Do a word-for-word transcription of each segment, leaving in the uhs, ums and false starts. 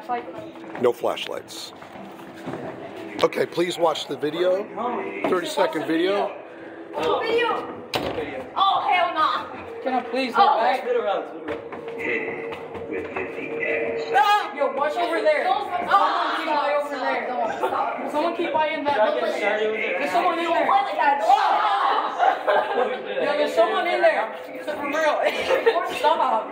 Flashlight? No flashlights. Okay, please watch the video. thirty second video. Oh, video. Oh, hell no. Can I please go oh. back? Stop! Yo, watch over there. Someone keep eye over there. Someone keep eye in that building. There's someone in there. Yo, there's someone in there. It's for real. Stop. Oh.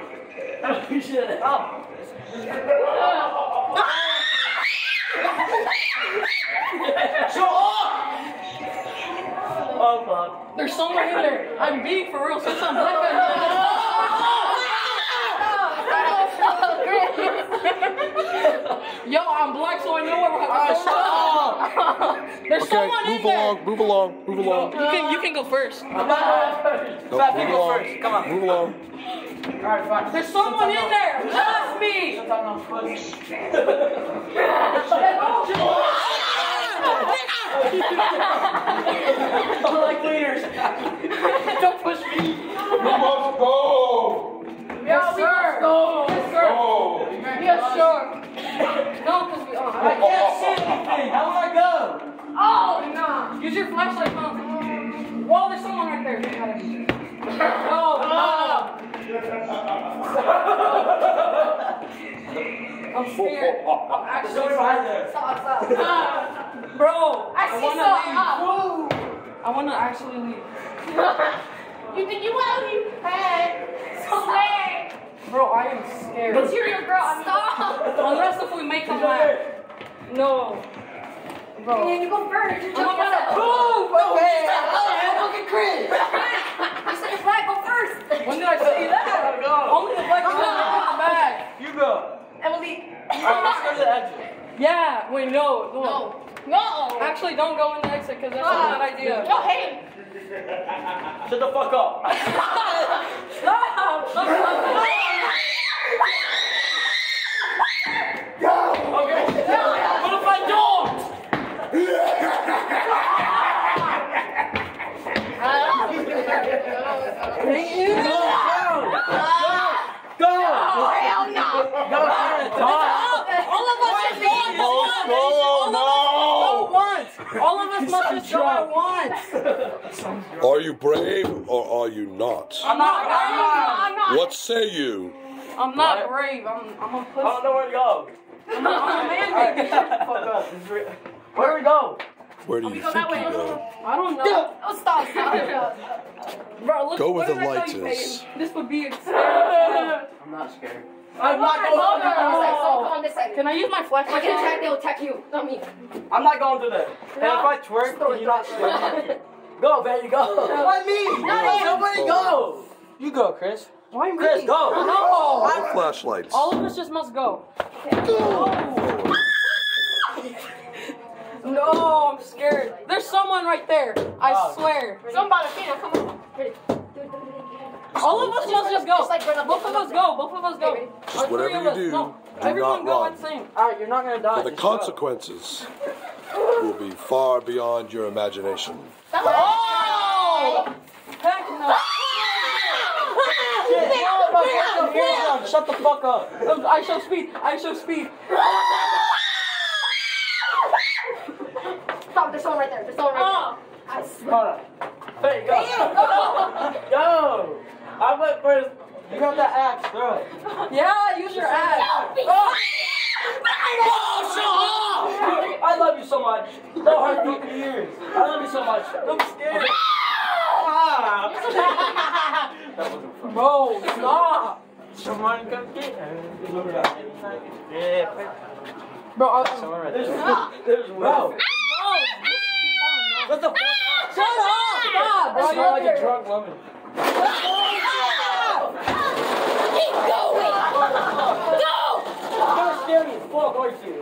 Show off! Oh fuck. There's someone in there. I'm being for real since I'm black. Yo, I'm black so I know where we're going. There's okay, someone in along, there. Move along, move along, move along. You can you can go first. No, Fat people go first. Come on. Move along. Alright, fine. There's someone in there! That's me! I like leaders. Don't push me. We must go. Yes, sir. Go. Yes, sir. Go. Yes, sir. Don't push me. I can't see anything. How do I go? Oh, nah. Use your flashlight, mom. Whoa, there's someone right there. Oh, no. I'm scared. I'm actually scared. Stop, stop. Ah, bro, I, I see wanna leave. I wanna actually leave. You think you wanna leave? Hey, swear. Bro, I am scared. Material girl, I'm stop. Unless if we make a laugh. No. Bro. Yeah, you go first. You jump yourself. Boom! No way. Oh, fucking cringe. You said your black go first. When did I say that? Go. Only the black girl comes back. You go. Emily. Alright, let's go to the exit. Yeah, wait, no, no. No. No. Actually, don't go in the exit because that's uh, a bad idea. Yo, hey. Shut the fuck up. Stop. Stop. Go. Okay. What if I don't? Thank you. Go. Go. Go. Oh, hell no. No, all, all of us at once. All of us at once. All of us must just go at once. Are you brave or are you not? I'm not. I'm not. I'm not. What say you? I'm not brave. I'm. I'm a pussy. I don't know where to go. I'm a man. Fuck up. Where do we go? Where do you think you go? I don't know. Oh, stop, stop. Bro, look, go where the light is. This would be exciting. I'm not scared. I'm not going to that. Can I use my flashlight? Can attack? They'll attack you, not me. I'm not going to that. And if I twerk, can you not swear? Go, man, you go. Let me. Nobody go. You go, Chris. Why am I Chris, go. No. No flashlights. All of us just must go. Go. No, I'm scared. There's someone right there. I oh, swear. Somebody, Tina, come on. Ready. All of us must just go. Like both of us go. Both of us go. Hey, just whatever you us. do, no. do Everyone not go run. All right, you're not gonna die. But the just consequences go. will be far beyond your imagination. Oh! Heck no! Shit, shut the fuck up. I show speed. I show speed. Stop, there's someone right there. There's someone right there. I swear. Hold on. There you go. Yo! I went first. You got that axe, throw it. Yeah, use your axe. Oh, shut up! I love you so much. No hard for years. I love you so much. I'm scared. That wasn't fun. Bro, stop. Someone come get her. Bro, I was somewhere right there. There's, there's no. No. What the fuck? Shut up! Bro, you're like a drunk woman. Keep going! Go! You're scared as fuck, aren't you?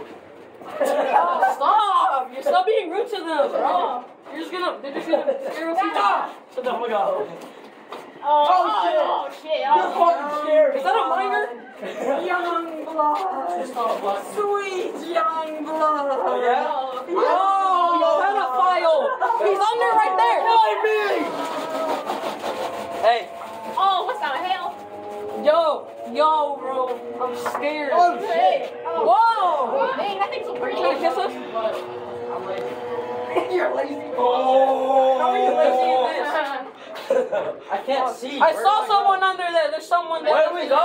Stop! You're stop being rude to them, bro. You're just gonna, they're just gonna scare us. Stop! Shut the fuck up. Oh, oh shit! Oh, shit. You're oh, fucking scared. Is that a minor? Young blood. Sweet young blood. Oh, yeah? Oh, yeah. Oh, pedophile. He's under right there. Not me. Hey. Oh, what's that hell? Yo, Yo, bro, I'm scared. Oh, shit. Whoa. Dang, that thing's so pretty. Can I kiss us? I'm lazy. You're lazy. Oh. How are you lazy in this? I can't see. I where saw someone under there. There's someone there. Where do we go?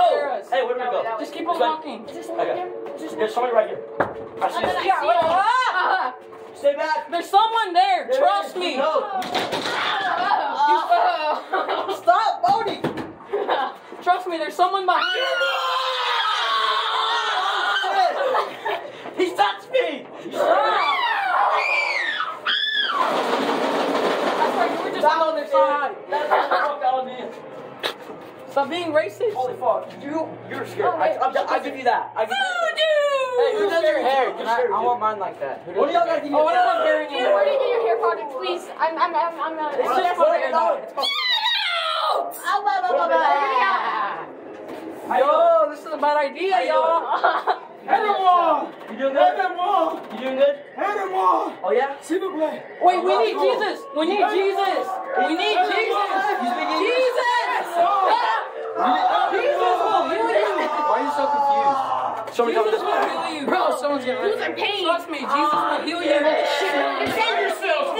Hey, where do we go? Just keep on walking. Is there someone okay. there? There's yeah, somebody right here. I see. I see yeah, wait, ah! uh-huh. Stay back. There's someone there. there Trust is. me. No. Oh. Stop, Bodhi. Trust me, there's someone behind me. He touched me. That's like we were just on the side. That's what the fuck that is. Stop being racist. Holy fuck. You, you're scared. Oh, I, I, I give you that. I give you that. Hey, who does your hair? Can I, I want mine like that. What do y'all got to do? Oh, where do you get your hair product, please? I'm, I'm, I'm, I'm not. It's just what I know. Oh, blah, blah, blah, blah. Yo, this is a bad idea, y'all. Hit him all. You doing good? Hit him all. You doing good? Hit him all. Oh, yeah? Super play. Wait, we need Jesus. We need Jesus. We need Jesus. Jesus. Jesus will heal you. Why are you so confused? Show me Jesus will heal you. Bro, someone's getting rid of you. Trust me, Jesus will heal you. Save yourself.